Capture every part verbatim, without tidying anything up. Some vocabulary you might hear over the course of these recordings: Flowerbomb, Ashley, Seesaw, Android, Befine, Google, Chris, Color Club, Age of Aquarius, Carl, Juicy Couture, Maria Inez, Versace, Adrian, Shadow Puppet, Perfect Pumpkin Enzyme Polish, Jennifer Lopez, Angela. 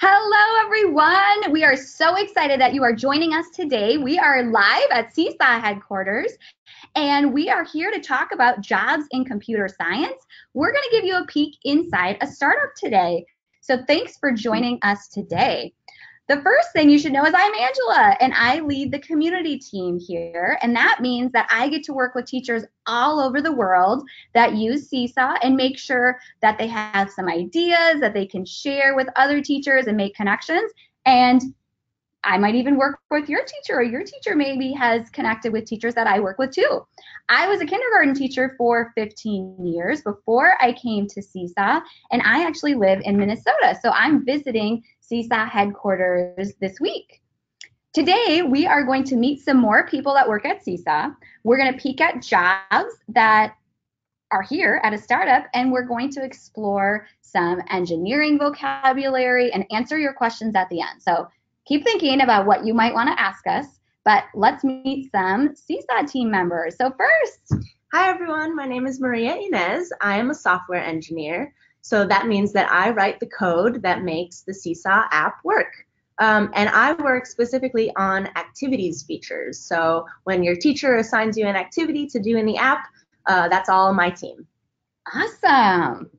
Hello, everyone. We are so excited that you are joining us today. We are live at Seesaw headquarters, and we are here to talk about jobs in computer science. We're going to give you a peek inside a startup today. So thanks for joining us today. The first thing you should know is I'm Angela, and I lead the community team here. And that means that I get to work with teachers all over the world that use Seesaw and make sure that they have some ideas that they can share with other teachers and make connections. And I might even work with your teacher, or your teacher maybe has connected with teachers that I work with too. I was a kindergarten teacher for fifteen years before I came to Seesaw, and I actually live in Minnesota. So I'm visiting Seesaw headquarters this week. Today, we are going to meet some more people that work at Seesaw. We're going to peek at jobs that are here at a startup, and we're going to explore some engineering vocabulary and answer your questions at the end. So keep thinking about what you might want to ask us, but let's meet some Seesaw team members. So first. Hi, everyone. My name is Maria Inez. I am a software engineer. So that means that I write the code that makes the Seesaw app work. Um, and I work specifically on activities features. So when your teacher assigns you an activity to do in the app, uh, that's all my team. Awesome.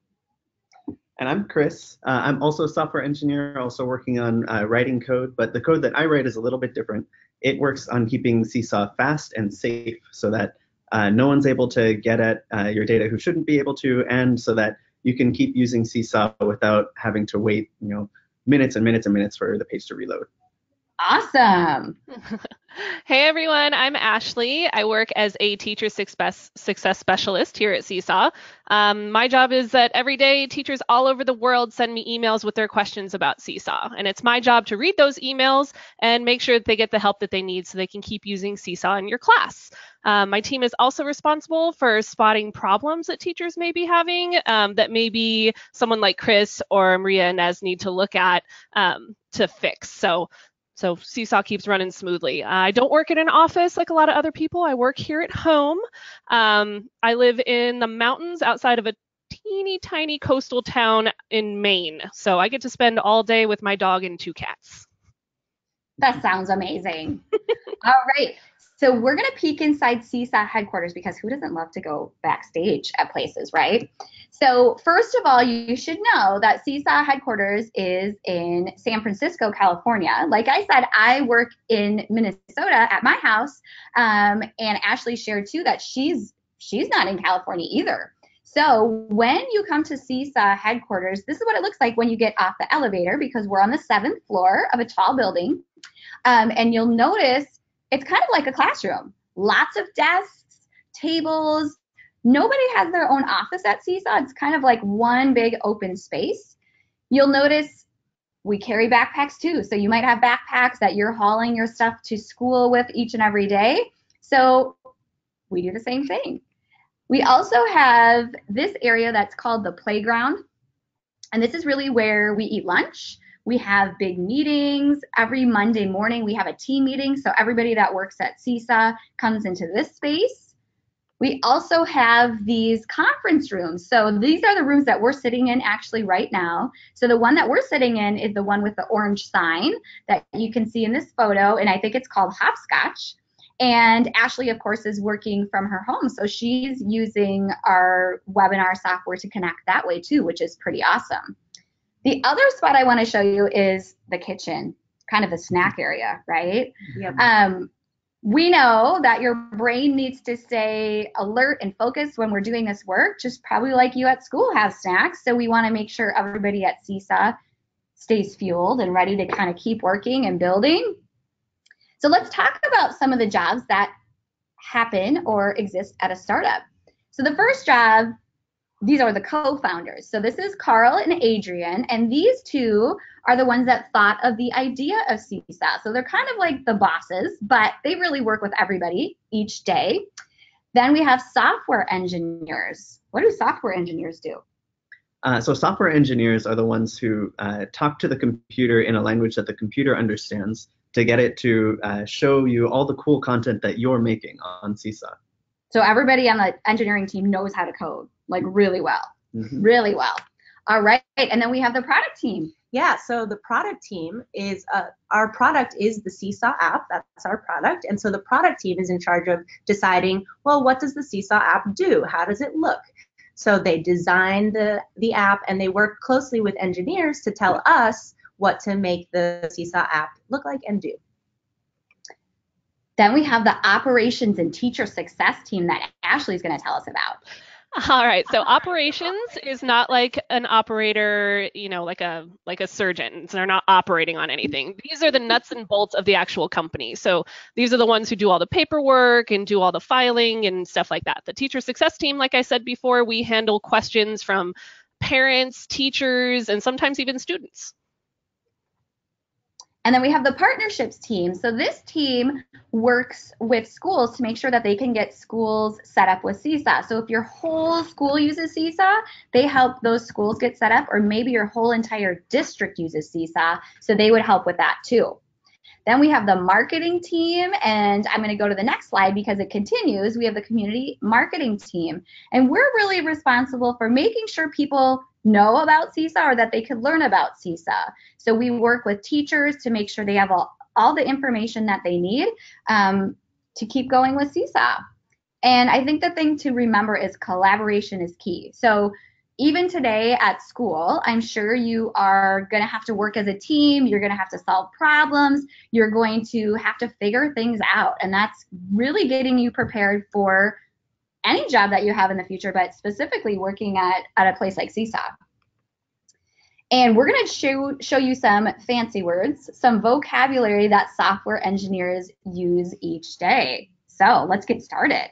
And I'm Chris. Uh, I'm also a software engineer, also working on uh, writing code. But the code that I write is a little bit different. It works on keeping Seesaw fast and safe so that uh, no one's able to get at uh, your data who shouldn't be able to, and so that you can keep using Seesaw without having to wait, you know, minutes and minutes and minutes for the page to reload. Awesome. Hey, everyone. I'm Ashley. I work as a teacher success, success specialist here at Seesaw. Um, my job is that every day teachers all over the world send me emails with their questions about Seesaw. And it's my job to read those emails and make sure that they get the help that they need so they can keep using Seesaw in your class. Um, my team is also responsible for spotting problems that teachers may be having um, that maybe someone like Chris or Maria Inez need to look at um, to fix. So So Seesaw keeps running smoothly. I don't work in an office like a lot of other people. I work here at home. Um, I live in the mountains outside of a teeny tiny coastal town in Maine. So I get to spend all day with my dog and two cats. That sounds amazing. All right. So we're going to peek inside Seesaw headquarters because who doesn't love to go backstage at places, right? So first of all, you should know that Seesaw headquarters is in San Francisco, California. Like I said, I work in Minnesota at my house, um, and Ashley shared too that she's she's not in California either. So when you come to Seesaw headquarters, this is what it looks like when you get off the elevator, because we're on the seventh floor of a tall building, um, and you'll notice it's kind of like a classroom. Lots of desks, tables. Nobody has their own office at Seesaw. It's kind of like one big open space. You'll notice we carry backpacks too. So you might have backpacks that you're hauling your stuff to school with each and every day. So we do the same thing. We also have this area that's called the playground. And this is really where we eat lunch. We have big meetings. Every Monday morning, we have a team meeting. So everybody that works at Seesaw comes into this space. We also have these conference rooms. So these are the rooms that we're sitting in actually right now. So the one that we're sitting in is the one with the orange sign that you can see in this photo. And I think it's called Hopscotch. And Ashley, of course, is working from her home. So she's using our webinar software to connect that way too, which is pretty awesome. The other spot I want to show you is the kitchen, kind of the snack area, right? Yep. Um, we know that your brain needs to stay alert and focused when we're doing this work, just probably like you at school have snacks. So we want to make sure everybody at Seesaw stays fueled and ready to kind of keep working and building. So let's talk about some of the jobs that happen or exist at a startup. So the first job, these are the co-founders. So this is Carl and Adrian, and these two are the ones that thought of the idea of Seesaw. So they're kind of like the bosses, but they really work with everybody each day. Then we have software engineers. What do software engineers do? Uh, so software engineers are the ones who uh, talk to the computer in a language that the computer understands to get it to uh, show you all the cool content that you're making on Seesaw. So everybody on the engineering team knows how to code, like really well, mm-hmm. really well. All right, and then we have the product team. Yeah, so the product team is, uh, our product is the Seesaw app, that's our product, and so the product team is in charge of deciding, well, what does the Seesaw app do? How does it look? So they design the, the app, and they work closely with engineers to tell us what to make the Seesaw app look like and do. Then we have the operations and teacher success team that Ashley's gonna tell us about. All right, so operations is not like an operator, you know, like a like a surgeon. So they're not operating on anything. These are the nuts and bolts of the actual company. So these are the ones who do all the paperwork and do all the filing and stuff like that. The teacher success team, like I said before, we handle questions from parents, teachers, and sometimes even students. And then we have the partnerships team. So this team works with schools to make sure that they can get schools set up with Seesaw. So if your whole school uses Seesaw, they help those schools get set up, or maybe your whole entire district uses Seesaw, so they would help with that too. Then we have the marketing team, and I'm going to go to the next slide because it continues. We have the community marketing team, and we're really responsible for making sure people know about Seesaw or that they could learn about Seesaw. So we work with teachers to make sure they have all, all the information that they need um, to keep going with Seesaw. And I think the thing to remember is collaboration is key. So even today at school, I'm sure you are going to have to work as a team, you're going to have to solve problems, you're going to have to figure things out, and that's really getting you prepared for any job that you have in the future, but specifically working at, at a place like Seesaw. And we're going to show, show you some fancy words, some vocabulary that software engineers use each day. So let's get started.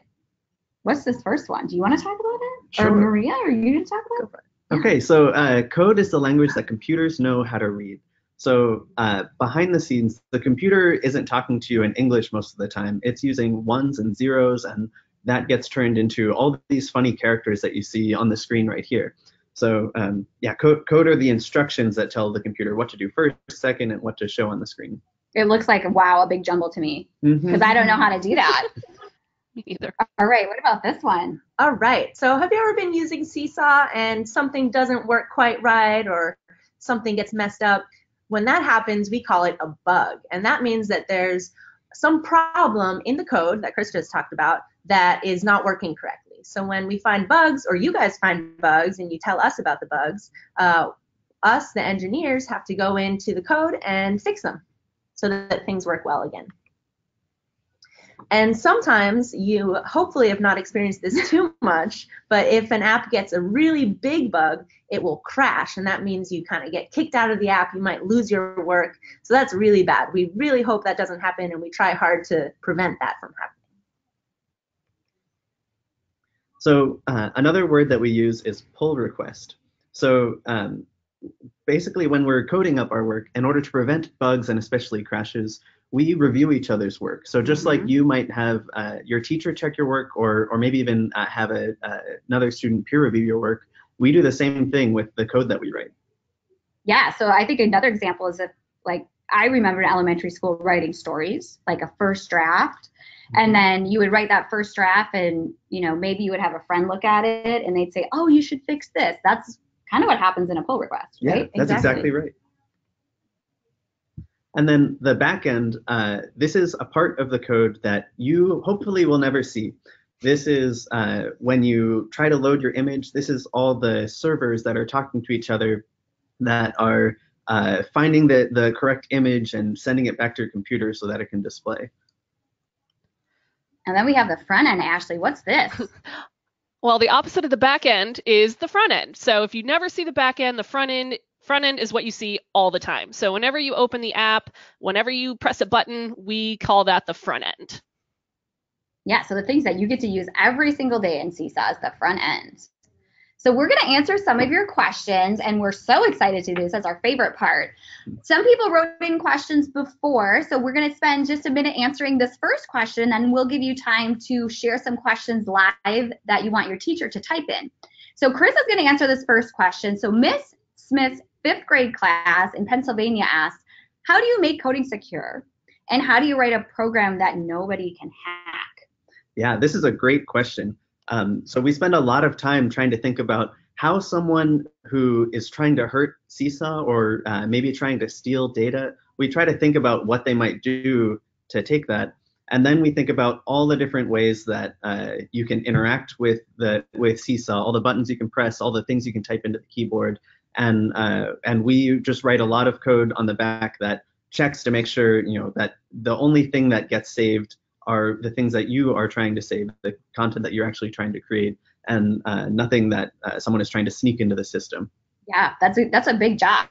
What's this first one? Do you want to talk about it? Sure. Or Maria, are you going to talk about it? Okay, so uh, code is the language that computers know how to read. So uh, behind the scenes, the computer isn't talking to you in English most of the time. It's using ones and zeros, and that gets turned into all these funny characters that you see on the screen right here. So um, yeah, code, code are the instructions that tell the computer what to do first, second, and what to show on the screen. It looks like, wow, a big jumble to me, because mm-hmm. I don't know how to do that. Me either. All right, what about this one? All right, so have you ever been using Seesaw and something doesn't work quite right, or something gets messed up? When that happens, we call it a bug, and that means that there's some problem in the code that Chris just talked about that is not working correctly. So when we find bugs, or you guys find bugs and you tell us about the bugs, uh, us, the engineers, have to go into the code and fix them so that things work well again. And sometimes you hopefully have not experienced this too much, but if an app gets a really big bug, it will crash, and that means you kind of get kicked out of the app, you might lose your work, so that's really bad. We really hope that doesn't happen, and we try hard to prevent that from happening. So uh, another word that we use is pull request. So um, basically when we're coding up our work, in order to prevent bugs and especially crashes, we review each other's work. So just mm-hmm. like you might have uh, your teacher check your work, or, or maybe even uh, have a, uh, another student peer review your work, we do the same thing with the code that we write. Yeah, so I think another example is if, like, I remember in elementary school writing stories, like a first draft, and then you would write that first draft, and you know, maybe you would have a friend look at it and they'd say, oh, you should fix this. That's kind of what happens in a pull request, right? Yeah, that's exactly, exactly right. And then the back end, uh, this is a part of the code that you hopefully will never see. This is uh, when you try to load your image, this is all the servers that are talking to each other that are uh, finding the, the correct image and sending it back to your computer so that it can display. And then we have the front end, Ashley. What's this? Well, the opposite of the back end is the front end. So if you never see the back end, the front end front end is what you see all the time. So whenever you open the app, whenever you press a button, we call that the front end. Yeah, so the things that you get to use every single day in Seesaw is the front end. So we're going to answer some of your questions, and we're so excited to do this. That's our favorite part. Some people wrote in questions before, so we're going to spend just a minute answering this first question, and we'll give you time to share some questions live that you want your teacher to type in. So Chris is going to answer this first question. So Miss Smith's fifth grade class in Pennsylvania asked, how do you make coding secure, and how do you write a program that nobody can hack? Yeah, this is a great question. Um, so we spend a lot of time trying to think about how someone who is trying to hurt Seesaw or uh, maybe trying to steal data, we try to think about what they might do to take that. And then we think about all the different ways that uh, you can interact with the with Seesaw, all the buttons you can press, all the things you can type into the keyboard. And, uh, and we just write a lot of code on the back that checks to make sure, you know, that the only thing that gets saved are the things that you are trying to save, the content that you're actually trying to create, and uh, nothing that uh, someone is trying to sneak into the system. Yeah, that's a, that's a big job.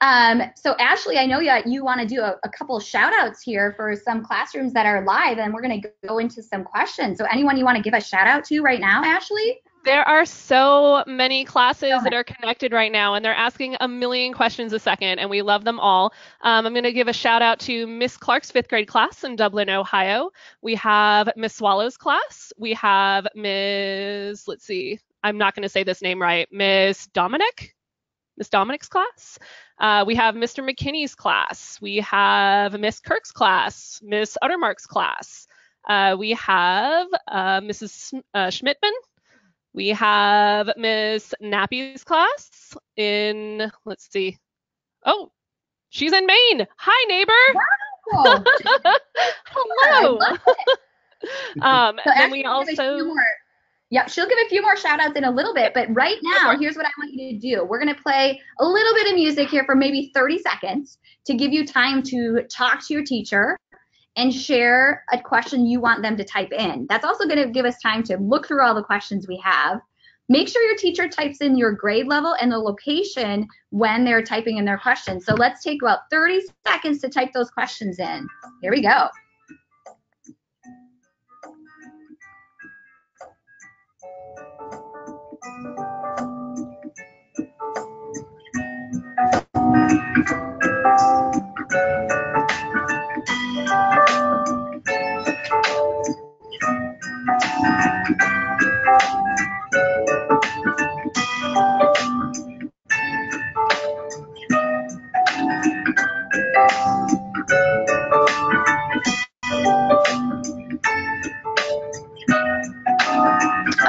Um, so Ashley, I know that you want to do a, a couple shout outs here for some classrooms that are live, and we're going to go into some questions. So anyone you want to give a shout out to right now, Ashley? There are so many classes that are connected right now, and they're asking a million questions a second, and we love them all. Um, I'm going to give a shout out to Miss Clark's fifth grade class in Dublin, Ohio. We have Miss Swallow's class. We have Miss, let's see, I'm not going to say this name right, Miss Dominic. Miss Dominic's class. Uh, we have Mister McKinney's class. We have Miss Kirk's class, Miss Uttermark's class. Uh, we have uh, Missus Uh, Schmidtman. We have Miss Nappy's class in, let's see. Oh, she's in Maine. Hi, neighbor. Wow. Hello. um, so and we also... Yep, she'll give a few more shout outs in a little bit, but right now, here's what I want you to do. We're gonna play a little bit of music here for maybe thirty seconds to give you time to talk to your teacher and share a question you want them to type in. That's also gonna give us time to look through all the questions we have. Make sure your teacher types in your grade level and the location when they're typing in their questions. So let's take about thirty seconds to type those questions in. Here we go.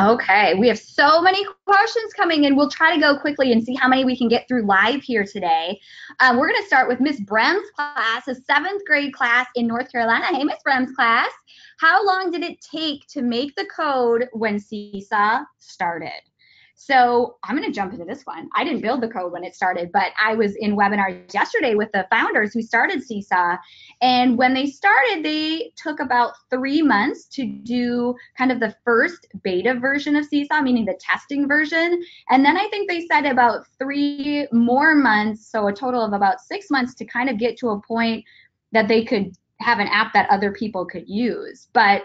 Okay, we have so many questions coming in. We'll try to go quickly and see how many we can get through live here today. Um, we're going to start with Miss Brem's class, a seventh grade class in North Carolina. Hey, Miss Brem's class. How long did it take to make the code when Seesaw started? So I'm going to jump into this one. I didn't build the code when it started, but I was in webinars yesterday with the founders who started Seesaw. And when they started, they took about three months to do kind of the first beta version of Seesaw, meaning the testing version. And then I think they said about three more months, so a total of about six months to kind of get to a point that they could have an app that other people could use. But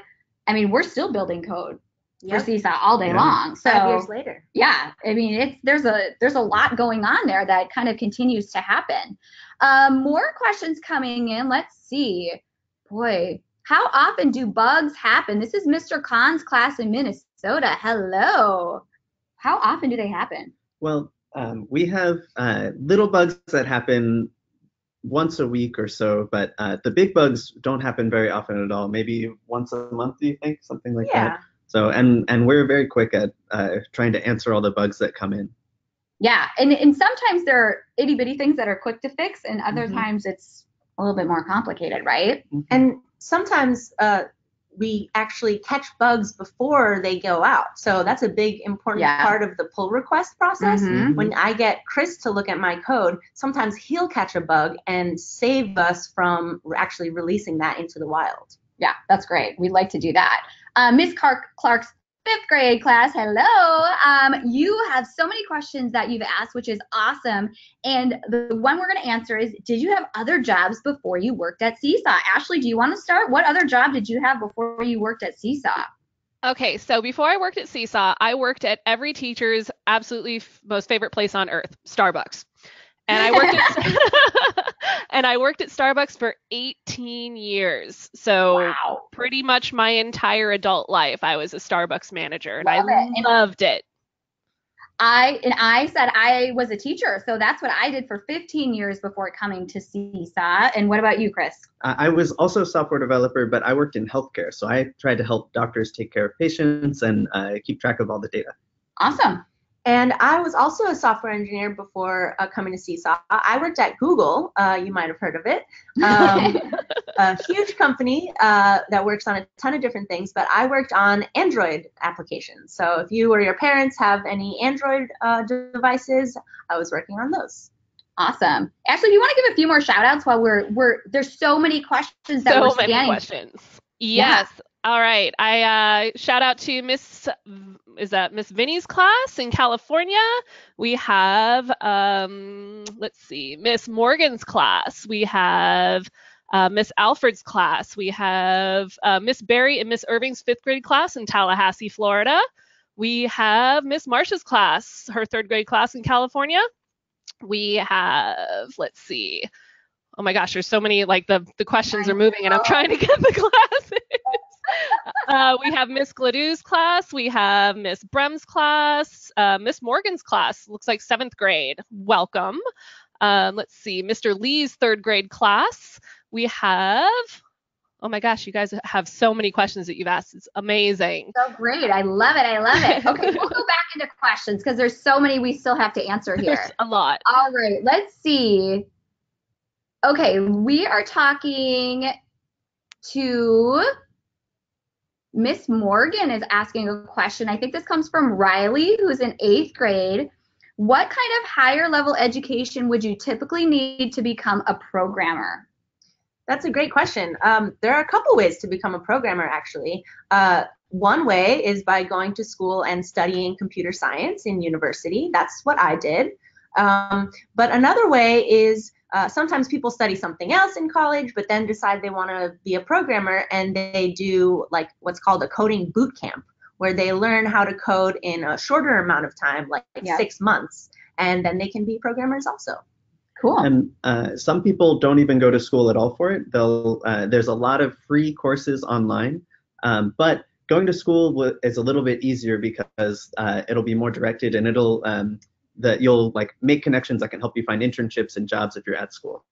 I mean, we're still building code. Yep. For Seesaw all day yeah. long. So five years later. Yeah, I mean, it's there's a there's a lot going on there that kind of continues to happen. Um, more questions coming in. Let's see. Boy, how often do bugs happen? This is Mister Khan's class in Minnesota. Hello. How often do they happen? Well, um, we have uh, little bugs that happen once a week or so, but uh, the big bugs don't happen very often at all. Maybe once a month, do you think? Something like yeah. that. So, and, and we're very quick at uh, trying to answer all the bugs that come in. Yeah, and, and sometimes there are itty bitty things that are quick to fix, and other mm-hmm. times it's a little bit more complicated, right? Mm-hmm. And sometimes uh, we actually catch bugs before they go out. So that's a big important yeah. part of the pull request process. Mm-hmm. When I get Chris to look at my code, sometimes he'll catch a bug and save us from actually releasing that into the wild. Yeah, that's great. We'd like to do that. Uh, Miz Clark, Clark's fifth grade class, hello. Um, you have so many questions that you've asked, which is awesome. And the one we're going to answer is, did you have other jobs before you worked at Seesaw? Ashley, do you want to start? What other job did you have before you worked at Seesaw? Okay, so before I worked at Seesaw, I worked at every teacher's absolutely most favorite place on earth, Starbucks. And I worked at and I worked at Starbucks for eighteen years. So wow. pretty much my entire adult life, I was a Starbucks manager, and Love I it. loved it. I and I said I was a teacher, so that's what I did for fifteen years before coming to Seesaw. And what about you, Chris? I was also a software developer, but I worked in healthcare, so I tried to help doctors take care of patients and uh, keep track of all the data. Awesome. And I was also a software engineer before uh, coming to Seesaw. I worked at Google. Uh, you might have heard of it. Um, a huge company uh, that works on a ton of different things, but I worked on Android applications. So if you or your parents have any Android uh, devices, I was working on those. Awesome. Ashley, do you want to give a few more shout outs while we're, we're there's so many questions that so we're scanning. So many questions. Yes. Yeah. All right. I uh, shout out to Miss, is that Miss Vinny's class in California? We have, um, let's see, Miss Morgan's class. We have uh, Miss Alford's class. We have uh, Miss Barry and Miss Irving's fifth grade class in Tallahassee, Florida. We have Miss Marsha's class, her third grade class in California. We have, let's see. Oh my gosh, there's so many, like the, the questions are moving and I'm trying to get the classes. Uh, we have Miss Gladew's class, we have Miss Brem's class, uh, Miss Morgan's class, looks like seventh grade, welcome. Um, let's see, Mister Lee's third grade class. We have, oh my gosh, you guys have so many questions that you've asked, it's amazing. So great, I love it, I love it. Okay, we'll go back into questions because there's so many we still have to answer here. There's a lot. All right, let's see. Okay, we are talking to... Miss Morgan is asking a question. I think this comes from Riley, who's in eighth grade. What kind of higher level education would you typically need to become a programmer? That's a great question. Um, there are a couple ways to become a programmer, actually. Uh, one way is by going to school and studying computer science in university. That's what I did. Um, but another way is Uh, sometimes people study something else in college, but then decide they want to be a programmer, and they do like what's called a coding boot camp, where they learn how to code in a shorter amount of time, like yeah. six months, and then they can be programmers also. Cool. And uh, some people don't even go to school at all for it. They'll, uh, there's a lot of free courses online, um, but going to school is a little bit easier because uh, it'll be more directed and it'll um, that you'll like make connections that can help you find internships and jobs if you're at school.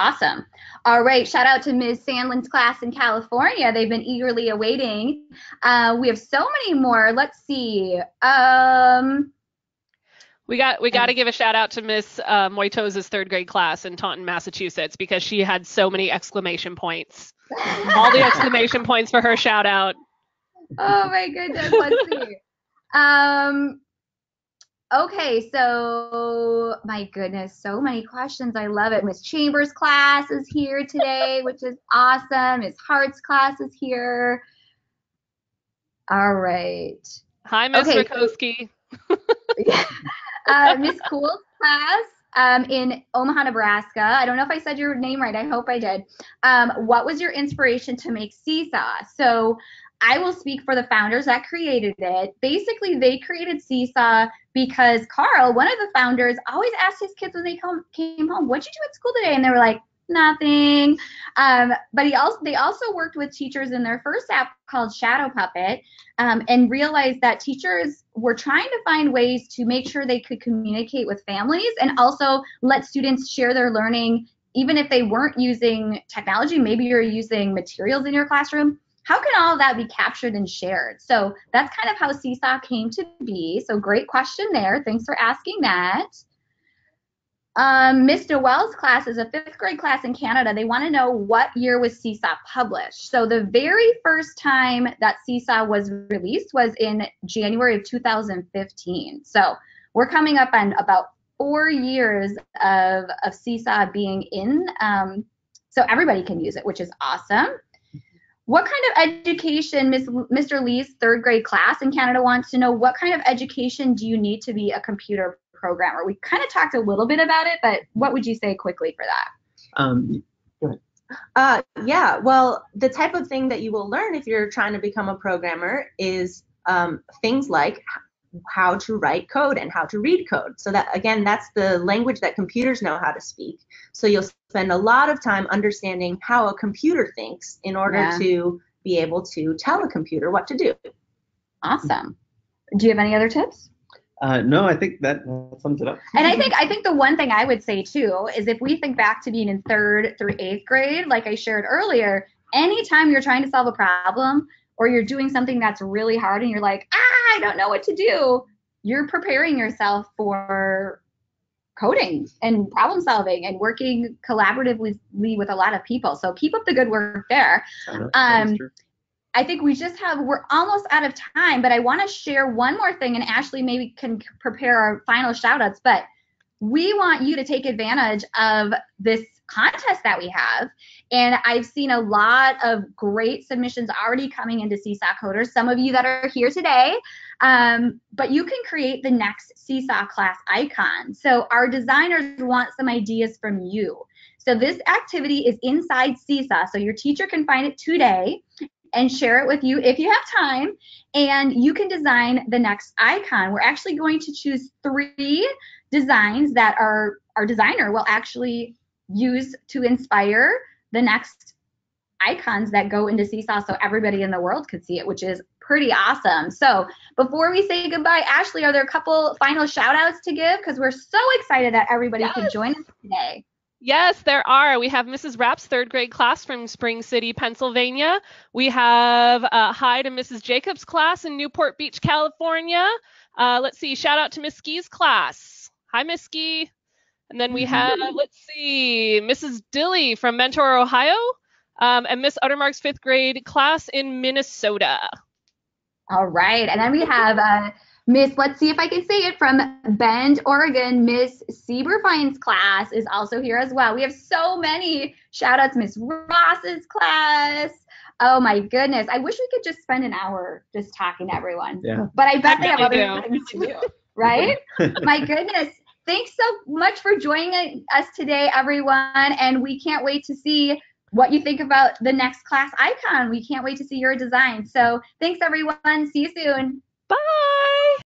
Awesome. All right, shout out to Miz Sandlin's class in California. They've been eagerly awaiting. Uh, we have so many more. Let's see. Um, we got we got to give a shout out to Miz Uh, Moitoz's third grade class in Taunton, Massachusetts, because she had so many exclamation points. All the exclamation points for her shout out. Oh my goodness. Let's see. Um, Okay, so my goodness, so many questions. I love it. Miss Chambers' class is here today, which is awesome. Miss Hart's class is here. All right. Hi, Miss okay, Rakowski. So, yeah, uh, Miss Cool's class um, in Omaha, Nebraska. I don't know if I said your name right. I hope I did. Um, what was your inspiration to make Seesaw? So I will speak for the founders that created it. Basically, they created Seesaw because Carl, one of the founders, always asked his kids when they come, came home, what'd you do at school today? And they were like, nothing. Um, but he also, they also worked with teachers in their first app called Shadow Puppet um, and realized that teachers were trying to find ways to make sure they could communicate with families and also let students share their learning, even if they weren't using technology. Maybe you're using materials in your classroom. How can all that be captured and shared? So that's kind of how Seesaw came to be. So great question there. Thanks for asking that. Um, Miz Noel's class is a fifth grade class in Canada. They want to know what year was Seesaw published. So the very first time that Seesaw was released was in January of two thousand fifteen. So we're coming up on about four years of, of Seesaw being in. Um, so everybody can use it, which is awesome. What kind of education, Miz Mister Lee's third grade class in Canada wants to know, what kind of education do you need to be a computer programmer? We kind of talked a little bit about it, but what would you say quickly for that? Um, go ahead. Uh, yeah, well, the type of thing that you will learn if you're trying to become a programmer is um, things like how to write code and how to read code. So that, again, that's the language that computers know how to speak. So you'll spend a lot of time understanding how a computer thinks in order yeah. to be able to tell a computer what to do. Awesome. Do you have any other tips? Uh, no, I think that sums it up. And I think I think the one thing I would say too is if we think back to being in third through eighth grade, like I shared earlier, anytime you're trying to solve a problem or you're doing something that's really hard and you're like, ah, I don't know what to do, you're preparing yourself for coding and problem solving and working collaboratively with a lot of people. So keep up the good work there. Um, I think we just have, we're almost out of time, but I want to share one more thing, and Ashley maybe can prepare our final shout outs, but we want you to take advantage of this contest that we have. And I've seen a lot of great submissions already coming into Seesaw Coders, some of you that are here today, um, but you can create the next Seesaw class icon. So our designers want some ideas from you. So this activity is inside Seesaw, so your teacher can find it today and share it with you if you have time, and you can design the next icon. We're actually going to choose three designs that our, our designer will actually use to inspire the next icons that go into Seesaw, so everybody in the world could see it, which is pretty awesome. So before we say goodbye, Ashley, are there a couple final shout outs to give? Because we're so excited that everybody yes. could join us today. Yes, there are. We have Missus Rapp's third grade class from Spring City, Pennsylvania. We have uh, hi to Missus Jacobs' class in Newport Beach, California. Uh, let's see, shout out to Miss Ski's class. Hi, Miss Ski. And then we have, let's see, Missus Dilly from Mentor, Ohio, um, and Miss Uttermark's fifth grade class in Minnesota. All right, and then we have uh, Miss, let's see if I can say it, from Bend, Oregon, Miss Sieberfine's class is also here as well. We have so many shout outs, Miss Ross's class. Oh my goodness, I wish we could just spend an hour just talking to everyone. Yeah. But I bet I they have do. other things to do, right? My goodness. Thanks so much for joining us today, everyone, and we can't wait to see what you think about the next class icon. We can't wait to see your design. So thanks, everyone. See you soon. Bye.